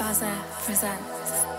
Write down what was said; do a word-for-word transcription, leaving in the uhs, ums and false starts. Baza presents.